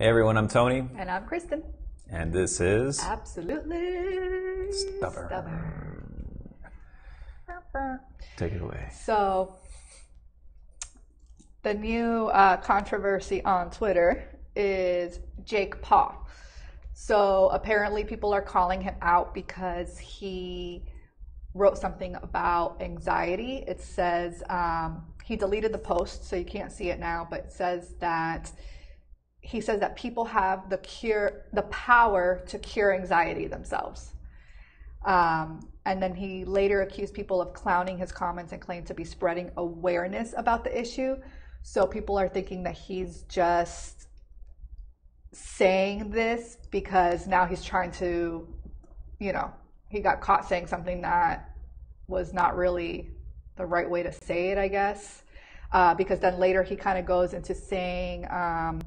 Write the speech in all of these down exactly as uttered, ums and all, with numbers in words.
Hey everyone, I'm Tony. And I'm Kristin. And this is Absolutely Stubborn. Stubborn. Take it away. So, the new uh, controversy on Twitter is Jake Paul. So apparently people are calling him out because he wrote something about anxiety. It says, um, he deleted the post, so you can't see it now, but it says that, he says that people have the cure, the power to cure anxiety themselves. Um, and then he later accused people of clowning his comments and claimed to be spreading awareness about the issue. So people are thinking that he's just saying this because now he's trying to, you know, he got caught saying something that was not really the right way to say it, I guess. Uh, because then later he kind of goes into saying, um,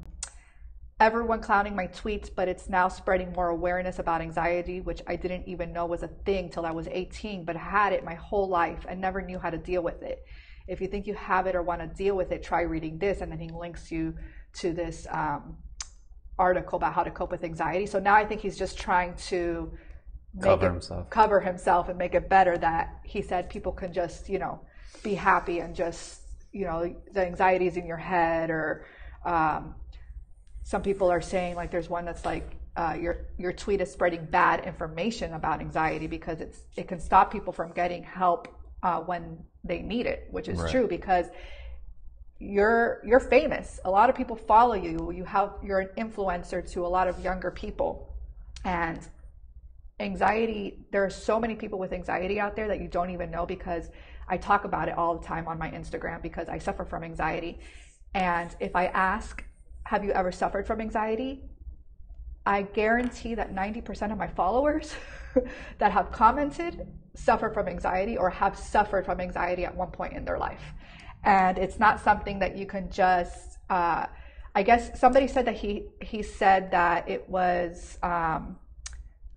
everyone clowning my tweets, but it's now spreading more awareness about anxiety, which I didn't even know was a thing till I was eighteen, but had it my whole life and never knew how to deal with it. If you think you have it or want to deal with it, try reading this. And then he links you to this um, article about how to cope with anxiety. So now I think he's just trying to make cover it, himself, cover himself, and make it better that he said people can just, you know, be happy and just, you know, the anxiety's in your head or. Um, Some people are saying, like, there's one that's like, uh, your your tweet is spreading bad information about anxiety because it's it can stop people from getting help uh, when they need it, which is right. True because you're you're famous. A lot of people follow you. You have you're an influencer to a lot of younger people, and anxiety. There are so many people with anxiety out there that you don't even know because I talk about it all the time on my Instagram because I suffer from anxiety, and if I ask. Have you ever suffered from anxiety? I guarantee that ninety percent of my followers that have commented suffer from anxiety or have suffered from anxiety at one point in their life. And it's not something that you can just, uh, I guess somebody said that he, he said that it was um,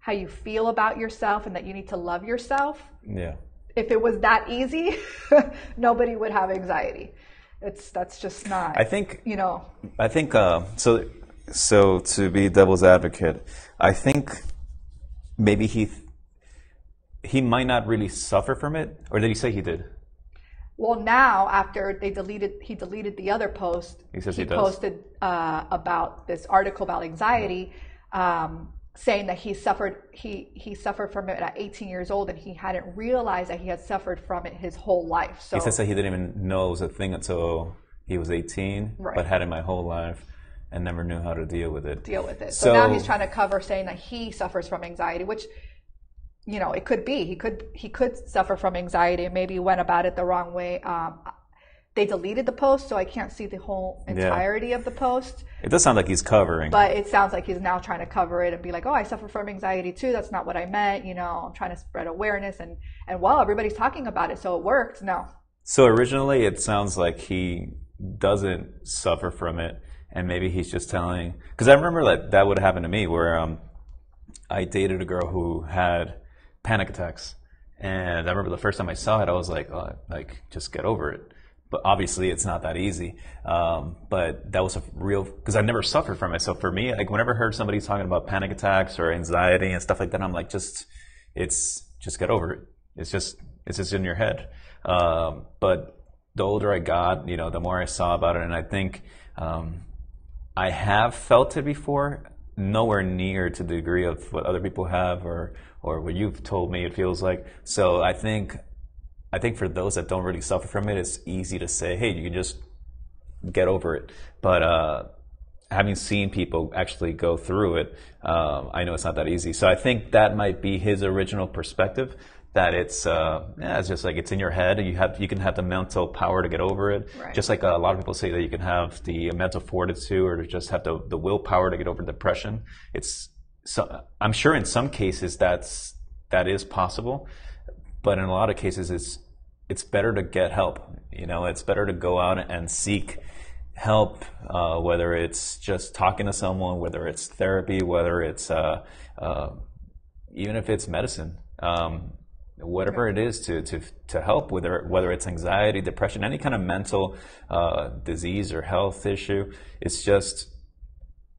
how you feel about yourself and that you need to love yourself. Yeah. If it was that easy, nobody would have anxiety. It's that's just not. I think you know. I think uh, so. So to be devil's advocate, I think maybe he he might not really suffer from it, or did he say he did? Well, now after they deleted, he deleted the other post. He says he, he does. posted uh, about this article about anxiety, um, saying that he suffered he he suffered from it at eighteen years old, and he hadn't realized that he had suffered from it his whole life. So he says that he didn't even know it was a thing until he was eighteen, right. But had it my whole life and never knew how to deal with it. Deal with it. So, so now he's trying to cover saying that he suffers from anxiety, which you know it could be. He could he could suffer from anxiety and maybe went about it the wrong way. Um, They deleted the post, so I can't see the whole entirety yeah. of the post. It does sound like he's covering. But it sounds like he's now trying to cover it and be like, oh, I suffer from anxiety too. That's not what I meant. You know, I'm trying to spread awareness. And, and well, everybody's talking about it, so it worked. No. So originally it sounds like he doesn't suffer from it, and maybe he's just telling. Because I remember that that would happen to me where um, I dated a girl who had panic attacks. And I remember the first time I saw it, I was like, oh, like just get over it. But obviously it's not that easy. Um, but that was a real, because I never suffered from it. So for me, like whenever I heard somebody talking about panic attacks or anxiety and stuff like that, I'm like, just, it's, just get over it. It's just, it's just in your head. Um, but the older I got, you know, the more I saw about it. And I think um, I have felt it before, nowhere near to the degree of what other people have or, or what you've told me it feels like. So I think, I think for those that don't really suffer from it, it's easy to say, hey, you can just get over it. But uh, having seen people actually go through it, um, I know it's not that easy. So I think that might be his original perspective, that it's uh, yeah, it's just like it's in your head. And you have you can have the mental power to get over it. Right. Just like a lot of people say that you can have the mental fortitude or to just have the, the willpower to get over depression. It's so, I'm sure in some cases that's that is possible. But in a lot of cases, it's it's better to get help. You know, it's better to go out and seek help, uh, whether it's just talking to someone, whether it's therapy, whether it's uh, uh, even if it's medicine, um, whatever it is to to to help. Whether whether it's anxiety, depression, any kind of mental uh, disease or health issue, it's just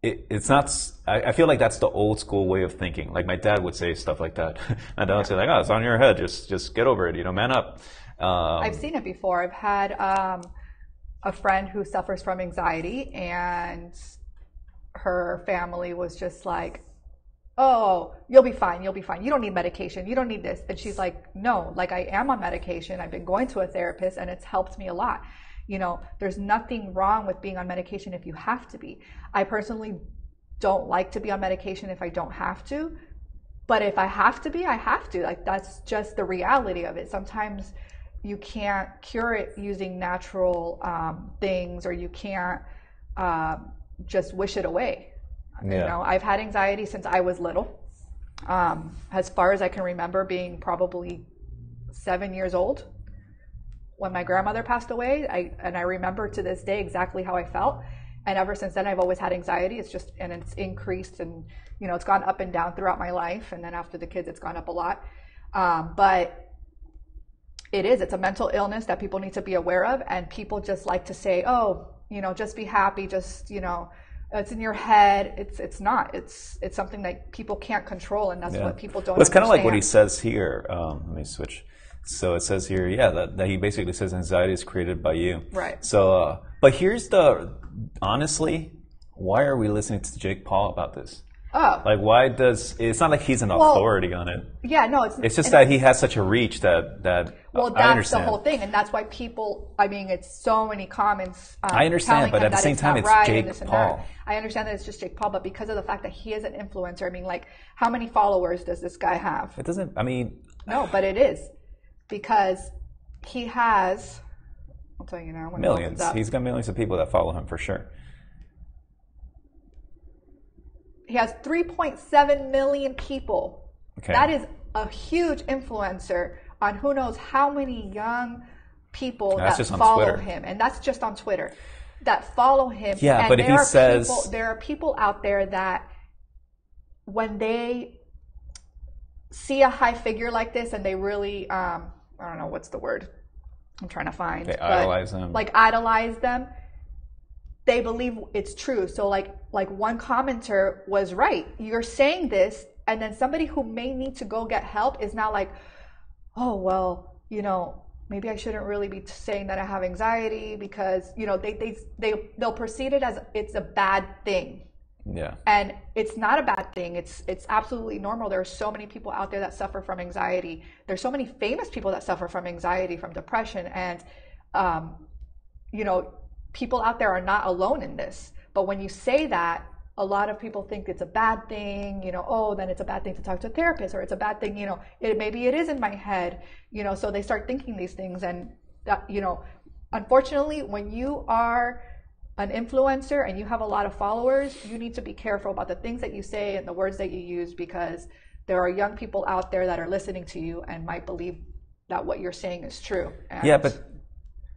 It, it's not, I, I feel like that's the old school way of thinking. Like my dad would say stuff like that. My dad would say like, oh, it's on your head. Just, just get over it, you know, man up. Um, I've seen it before. I've had um, a friend who suffers from anxiety, and her family was just like, oh, you'll be fine. You'll be fine. You don't need medication. You don't need this. And she's like, no, like I am on medication. I've been going to a therapist and it's helped me a lot. You know, there's nothing wrong with being on medication if you have to be. I personally don't like to be on medication if I don't have to, but if I have to be, I have to. Like, that's just the reality of it. Sometimes you can't cure it using natural um, things, or you can't uh, just wish it away. Yeah. You know, I've had anxiety since I was little. Um, as far as I can remember, being probably seven years old, when my grandmother passed away, I, and I remember to this day exactly how I felt. And ever since then, I've always had anxiety. It's just, and it's increased, and, you know, it's gone up and down throughout my life. And then after the kids, it's gone up a lot. Um, but it is, it's a mental illness that people need to be aware of. And people just like to say, oh, you know, just be happy. Just, you know, it's in your head. It's, it's not, it's, it's something that people can't control. And that's yeah. what people don't understand. Well, it's kind of like what he says here. Um, let me switch. So it says here, yeah, that, that he basically says anxiety is created by you. Right. So, uh, but here's the, honestly, why are we listening to Jake Paul about this? Oh. Like, why does, it's not like he's an authority well, on it. Yeah, no. It's, it's just that he has such a reach that, that well, that's I understand. The whole thing. And that's why people, I mean, it's so many comments. Um, I understand, but at the same time, it's right Jake Paul. That. I understand that it's just Jake Paul, but because of the fact that he is an influencer, I mean, like, how many followers does this guy have? It doesn't, I mean. No, but it is. Because he has, I'll tell you now. Millions. He's got millions of people that follow him for sure. He has three point seven million people. Okay. That is a huge influencer on who knows how many young people that follow him. And that's just on Twitter. That follow him. Yeah, but if he says. People, there are people out there that when they see a high figure like this and they really, um, I don't know what's the word I'm trying to find. They idolize them. Like idolize them. They believe it's true. So like like one commenter was right. You're saying this, and then somebody who may need to go get help is now like, oh, well, you know, maybe I shouldn't really be saying that I have anxiety because, you know, they, they, they, they'll perceive it as it's a bad thing. Yeah. And it's not a bad thing. It's it's absolutely normal. There are so many people out there that suffer from anxiety. There's so many famous people that suffer from anxiety, from depression, and um, you know, people out there are not alone in this. But when you say that, a lot of people think it's a bad thing, you know, oh, then it's a bad thing to talk to a therapist, or it's a bad thing, you know, it maybe it is in my head, you know, so they start thinking these things. And that, you know, unfortunately, when you are an influencer and you have a lot of followers, you need to be careful about the things that you say and the words that you use, because there are young people out there that are listening to you and might believe that what you're saying is true. And yeah, but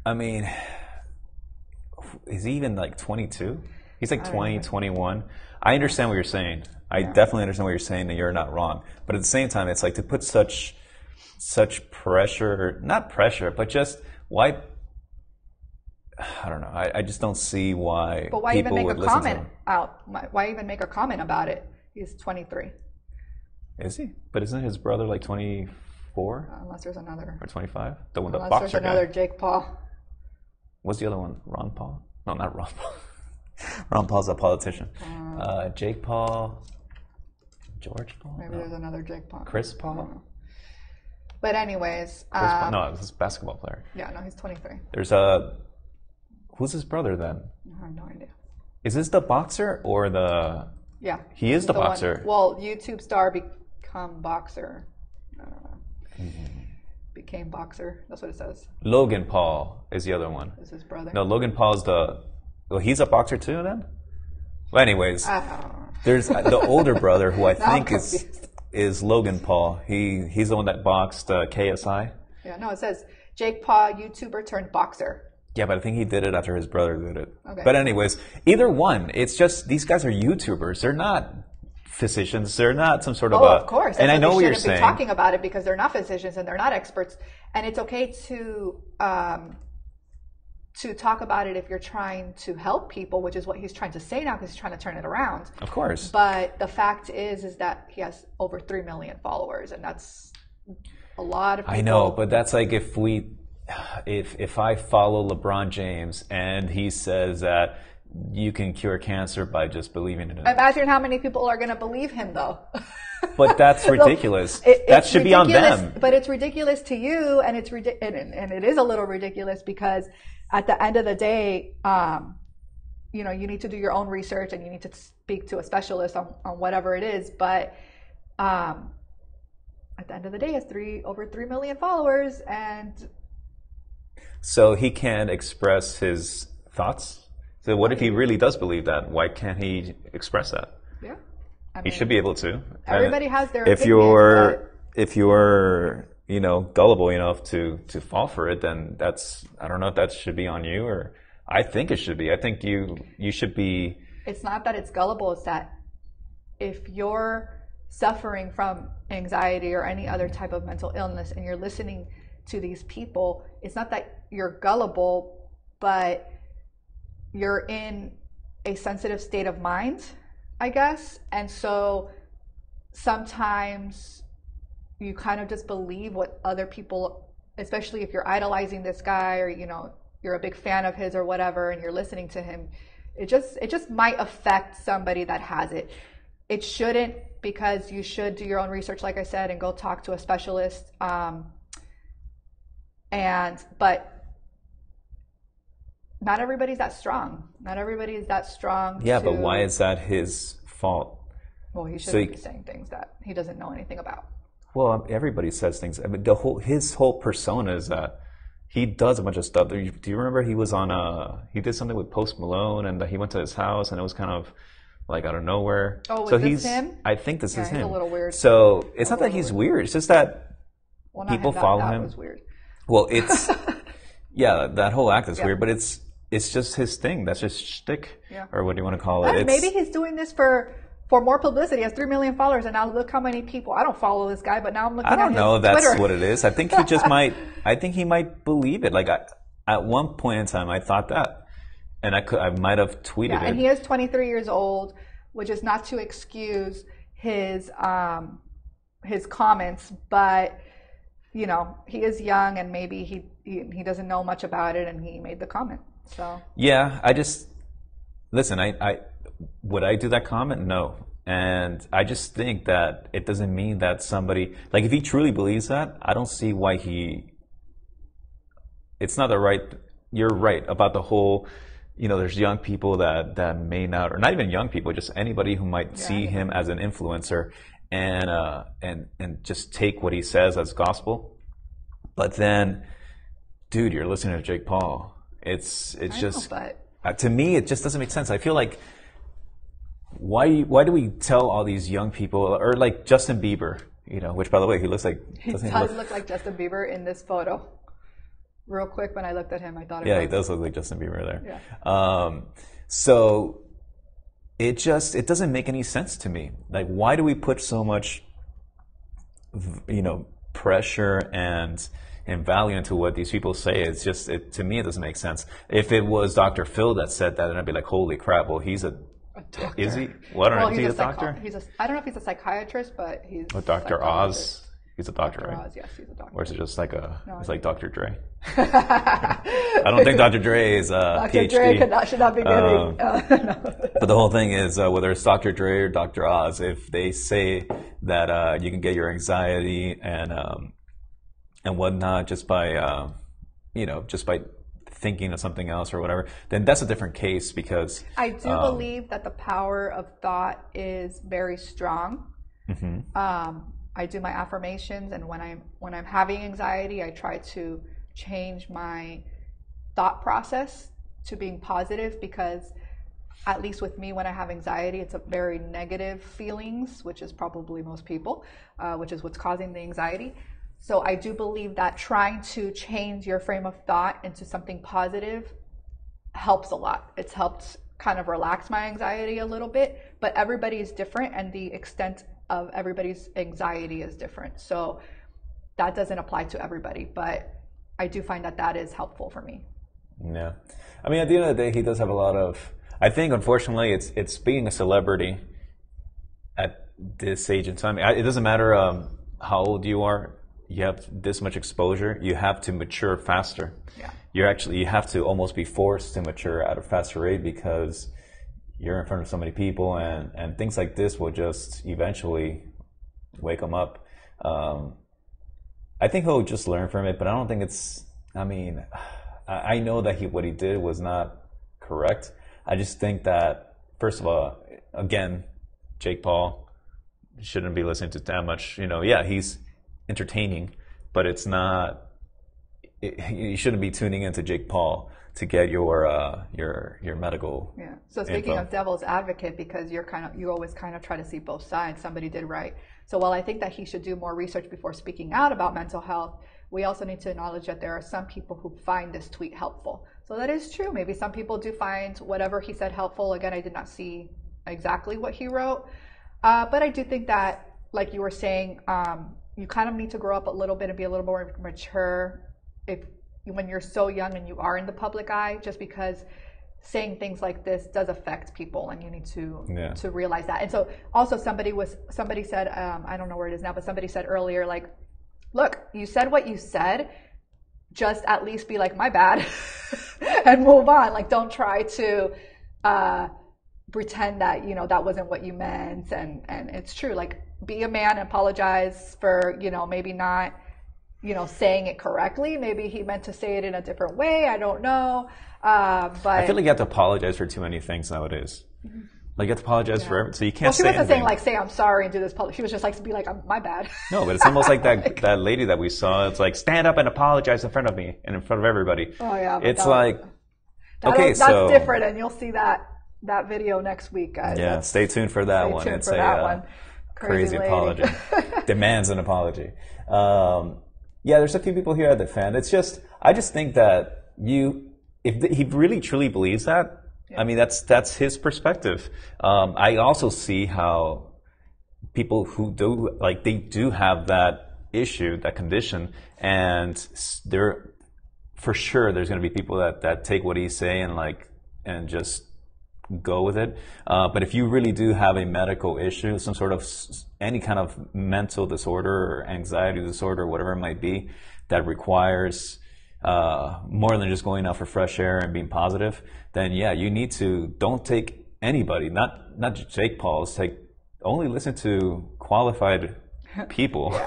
I mean, is he even like twenty-two? He's like twenty, twenty-one. I understand what you're saying. I yeah. definitely understand what you're saying, and you're not wrong. But at the same time, it's like to put such such pressure, not pressure, but just why. I don't know. I, I just don't see why. But why people even make a comment out? Why even make a comment about it? He's twenty-three. Is he? But isn't his brother like twenty-four? Uh, unless there's another. Or twenty-five? The one, the boxer guy. Unless there's another Jake Paul. What's the other one? Ron Paul? No, not Ron Paul. Ron Paul's a politician. Um, uh, Jake Paul. George Paul. Maybe no. There's another Jake Paul. Chris Paul. But anyways. Chris um, Paul. No, this is a basketball player. Yeah, no, he's twenty-three. There's a. Who's his brother then? I have no idea. Is this the boxer or the? Yeah. He is the, the boxer. One, well, YouTube star become boxer. I don't know. Mm-hmm. Became boxer. That's what it says. Logan Paul is the other one. Is his brother? No, Logan Paul's the. Well, he's a boxer too then. Well, anyways, I don't know. There's the older brother who I think is is Logan Paul. He he's the one that boxed uh, K S I. Yeah. No, it says Jake Paul, YouTuber turned boxer. Yeah, but I think he did it after his brother did it. Okay. But anyways, either one. It's just these guys are YouTubers. They're not physicians. They're not some sort of. Oh, a, of course. And I know what you're saying. They shouldn't be talking about it because they're not physicians and they're not experts. And it's okay to um, to talk about it if you're trying to help people, which is what he's trying to say now because he's trying to turn it around. Of course. But the fact is, is that he has over three million followers, and that's a lot of people. I know, but that's like if we, if if I follow LeBron James and he says that you can cure cancer by just believing in it. Imagine how many people are going to believe him, though. But that's ridiculous. So it, that should be on them. But it's ridiculous to you, and it's and, and it is a little ridiculous because at the end of the day, um, you know, you need to do your own research and you need to speak to a specialist on, on whatever it is. But um, at the end of the day, he has three over three million followers, and so he can express his thoughts. So what if he really does believe that? Why can't he express that? Yeah. I mean, he should be able to. Everybody has their opinion. If you're, if you're, you know, gullible enough to, to fall for it, then that's, I don't know if that should be on you, or I think it should be. I think you, you should be. It's not that it's gullible. It's that if you're suffering from anxiety or any other type of mental illness and you're listening to these people, it's not that you're gullible, but you're in a sensitive state of mind, I guess. And so sometimes you kind of just believe what other people, especially if you're idolizing this guy, or, you know, you're a big fan of his or whatever, and you're listening to him, it just, it just might affect somebody that has it. It shouldn't, because you should do your own research, like I said, and go talk to a specialist. Um, and, but, Not everybody's that strong. Not everybody is that strong. Yeah, to... but why is that his fault? Well, he shouldn't so he... be saying things that he doesn't know anything about. Well, everybody says things. I mean, the whole his whole persona is that he does a bunch of stuff. Do you, do you remember he was on a he did something with Post Malone, and he went to his house, and it was kind of like out of nowhere. Oh, was so this he's, him? I think this yeah, is he's him. A little weird. So it's not that he's weird. weird. It's just that well, people him, follow that, him. That was weird. Well, it's yeah, that whole act is yeah. weird, but it's. It's just his thing. That's just shtick, yeah. or what do you want to call it? It's, maybe he's doing this for for more publicity. He has three million followers, and now look how many people. I don't follow this guy, but now I'm looking. I don't at his know. That's Twitter. What it is. I think he just might. I think he might believe it. Like I, at one point in time, I thought that, and I could. I might have tweeted yeah, and it. And he is twenty-three years old, which is not to excuse his um, his comments, but you know he is young, and maybe he, he he doesn't know much about it, and he made the comment. So. Yeah, I just listen. I, I would I do that comment? No, and I just think that it doesn't mean that somebody like if he truly believes that, I don't see why he. It's not the right. You're right about the whole. You know, there's young people that that may not, or not even young people, just anybody who might yeah, see yeah. him as an influencer and uh, and and just take what he says as gospel. But then, dude, you're listening to Jake Paul. It's it's I just know, uh, to me it just doesn't make sense. I feel like why why do we tell all these young people, or like Justin Bieber, you know, which by the way he looks like he does look, look like Justin Bieber in this photo. Real quick, when I looked at him, I thought it yeah, was. He does look like Justin Bieber there. Yeah. Um, so it just it doesn't make any sense to me. Like, why do we put so much, you know, pressure and. and value into what these people say? It's just, it, to me, it doesn't make sense. If it was Doctor Phil that said that, then I'd be like, holy crap, well, he's a, a doctor. Is he? Well, I don't well, know, is he a, a doctor? He's a, I don't know if he's a psychiatrist, but he's oh, Doctor Oz. He's a doctor, Doctor right? Oz, yes, he's a doctor. Or is it just like a, no, it's like Doctor Dre? I don't think Doctor Dre is a Doctor PhD. Doctor Dre could not, should not be getting, um, uh, no. But the whole thing is, uh, whether it's Doctor Dre or Doctor Oz, if they say that uh, you can get your anxiety and, um, and whatnot just by, uh, you know, just by thinking of something else or whatever, then that's a different case because... I do um, believe that the power of thought is very strong. Mm-hmm. um, I do my affirmations, and when I'm, when I'm having anxiety, I try to change my thought process to being positive, because at least with me, when I have anxiety, it's a very negative feelings, which is probably most people, uh, which is what's causing the anxiety. So I do believe that trying to change your frame of thought into something positive helps a lot. It's helped kind of relax my anxiety a little bit, but everybody is different, and the extent of everybody's anxiety is different. So that doesn't apply to everybody, but I do find that that is helpful for me. Yeah. I mean, at the end of the day, he does have a lot of... I think, unfortunately, it's it's being a celebrity at this age and time. It doesn't matter um, how old you are. You have this much exposure. You have to mature faster. Yeah. You're actually, you have to almost be forced to mature at a faster rate because you're in front of so many people, and, and things like this will just eventually wake them up. Um, I think he'll just learn from it, but I don't think it's... I mean, I know that he what he did was not correct. I just think that, first of all, again, Jake Paul shouldn't be listening to that much. You know, yeah, he's entertaining, but it's not... It, you shouldn't be tuning into Jake Paul to get your uh, your your medical. Yeah. So speaking info. of devil's advocate, because you're kind of you always kind of try to see both sides. Somebody did right. So while I think that he should do more research before speaking out about mental health, we also need to acknowledge that there are some people who find this tweet helpful. So that is true. Maybe some people do find whatever he said helpful. Again, I did not see exactly what he wrote, uh, but I do think that, like you were saying, um, you kind of need to grow up a little bit and be a little more mature. If when you're so young and you are in the public eye, just because saying things like this does affect people, and you need to yeah. to realize that. And so also somebody was somebody said um, I don't know where it is now, but somebody said earlier, like, look, you said what you said, just at least be like, my bad, and move on. Like, don't try to uh, pretend that, you know, that wasn't what you meant, and and it's true. Like, be a man and apologize for, you know, maybe not, you know, saying it correctly. Maybe he meant to say it in a different way. I don't know. Uh, but I feel like you have to apologize for too many things nowadays. Mm-hmm. Like, you have to apologize yeah. for everything. So you can't well, she say wasn't anything. saying, like, say I'm sorry and do this public. She was just like, be like, I'm, my bad. No, but it's almost like that like, that lady that we saw. It's like, stand up and apologize in front of me and in front of everybody. Oh, yeah. It's that, like, that okay, is, that's so. That's different, and you'll see that that video next week, guys. Yeah, that's, stay tuned for that stay one. Tuned it's for a that uh, one. Crazy, crazy apology. Demands an apology. Um... Yeah, there's a few people here at the fan. It's just, I just think that you, if the, he really truly believes that, yeah. I mean, that's that's his perspective. Um, I also see how people who do, like, they do have that issue, that condition, and they're, for sure, there's going to be people that, that take what he's saying and, like, and just go with it. Uh, but if you really do have a medical issue, some sort of s any kind of mental disorder or anxiety disorder, whatever it might be, that requires uh, more than just going out for fresh air and being positive, then yeah, you need to don't take anybody, not not just Jake Paul's, take only listen to qualified people.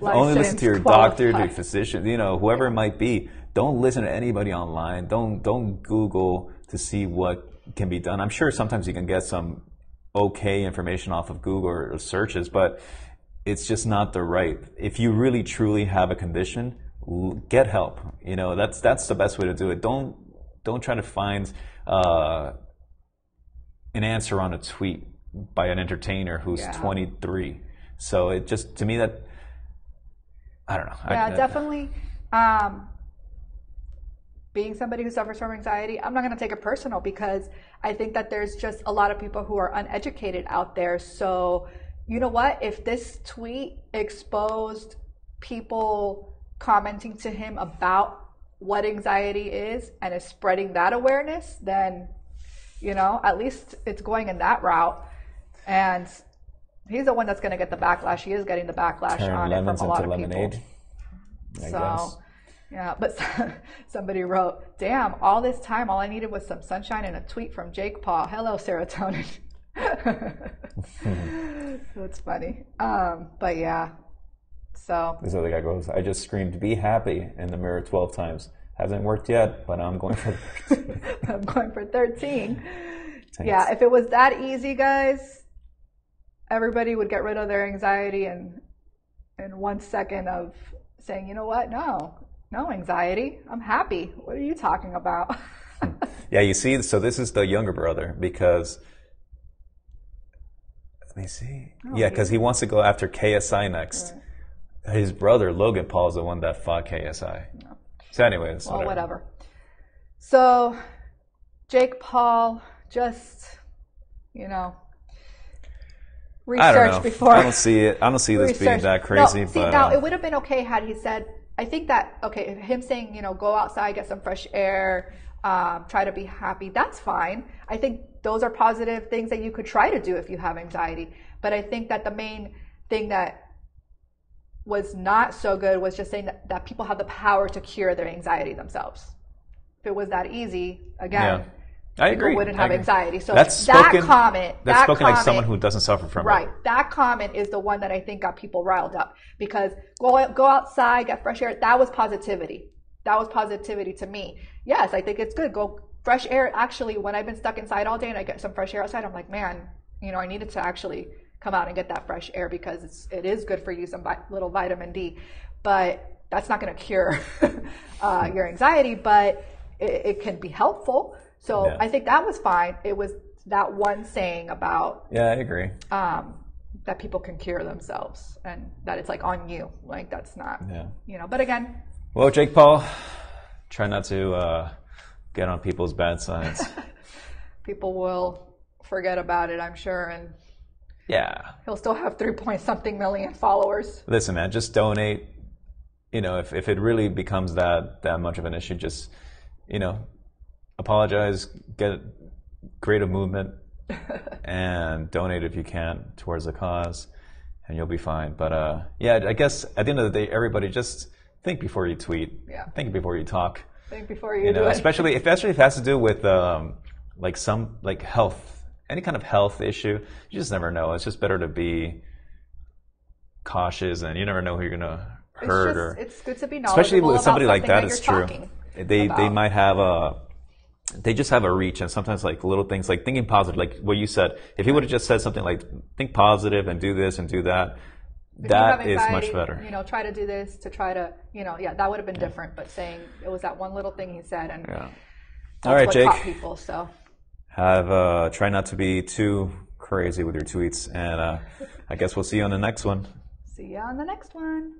Only listen to your doctor, to your physician, you know, whoever it might be. Don't listen to anybody online. Don't don't Google to see what can be done. I'm sure sometimes you can get some okay information off of Google or searches, but it's just not the right. If you really truly have a condition, get help. You know, that's that's the best way to do it. Don't don't try to find uh, an answer on a tweet by an entertainer who's yeah. twenty-three. So it just, to me, that I don't know. Yeah, I, definitely. Um, Being somebody who suffers from anxiety, I'm not going to take it personal, because I think that there's just a lot of people who are uneducated out there. So, you know what? If this tweet exposed people commenting to him about what anxiety is and is spreading that awareness, then, you know, at least it's going in that route. And he's the one that's going to get the backlash. He is getting the backlash Turn on it from a lot of lemonade, people. I so. Guess. Yeah, but somebody wrote, damn, all this time, all I needed was some sunshine and a tweet from Jake Paul. Hello, serotonin. So it's funny. Um, but yeah, so. This other guy goes, I just screamed, be happy in the mirror twelve times. Hasn't worked yet, but I'm going for thirteen. I'm going for thirteen. Thanks. Yeah, if it was that easy, guys, everybody would get rid of their anxiety in, in one second of saying, you know what, no. No anxiety. I'm happy. What are you talking about? Yeah, you see, so this is the younger brother, because, let me see. Oh, yeah, because he wants to go after K S I next. Right. His brother, Logan Paul, is the one that fought K S I. No. So anyways. Well, whatever. whatever. So, Jake Paul, just, you know, research I don't know. before. I don't see it. I don't see this research. being that crazy. No, see, but, now, uh, it would have been okay had he said, I think that, okay, him saying, you know, go outside, get some fresh air, um, try to be happy, that's fine. I think those are positive things that you could try to do if you have anxiety. But I think that the main thing that was not so good was just saying that, that people have the power to cure their anxiety themselves. If it was that easy, again, yeah. I agree. People wouldn't have anxiety. So that's that spoken, comment. That's that spoken comment, like someone who doesn't suffer from right, it. Right. That comment is the one that I think got people riled up, because go, go outside, get fresh air. That was positivity. That was positivity to me. Yes, I think it's good. Go fresh air. Actually, when I've been stuck inside all day and I get some fresh air outside, I'm like, man, you know, I needed to actually come out and get that fresh air, because it's, it is good for you, some vi- little vitamin D. But that's not going to cure uh, your anxiety, but it, it can be helpful. So yeah. I think that was fine. It was that one saying about, yeah, I agree, um, that people can cure themselves and that it's like on you. Like that's not, yeah. you know, but again. Well, Jake Paul, try not to uh, get on people's bad sides. People will forget about it, I'm sure. And yeah, he'll still have three point something million followers. Listen, man, just donate. You know, if, if it really becomes that that much of an issue, just, you know, apologize, get create a movement, and donate if you can towards the cause, and you'll be fine. But uh, yeah, I guess at the end of the day, everybody just think before you tweet. Yeah. Think before you talk. Think before you, you know, do it. Especially if especially if it has to do with um, like some like health. Any kind of health issue, you just never know. It's just better to be cautious, and you never know who you're gonna hurt. It's, just, or, it's good to be knowledgeable, especially with somebody like that. It's true. They about. they might have a, they just have a reach, and sometimes like little things like thinking positive, like what you said. If he would have just said something like think positive and do this and do that, if that anxiety, is much better. You know, try to do this to try to you know yeah that would have been yeah. different. But saying it was that one little thing he said, and yeah. that's all right, what Jake. Caught people, so. Have uh, try not to be too crazy with your tweets, and uh, I guess we'll see you on the next one. See you on the next one.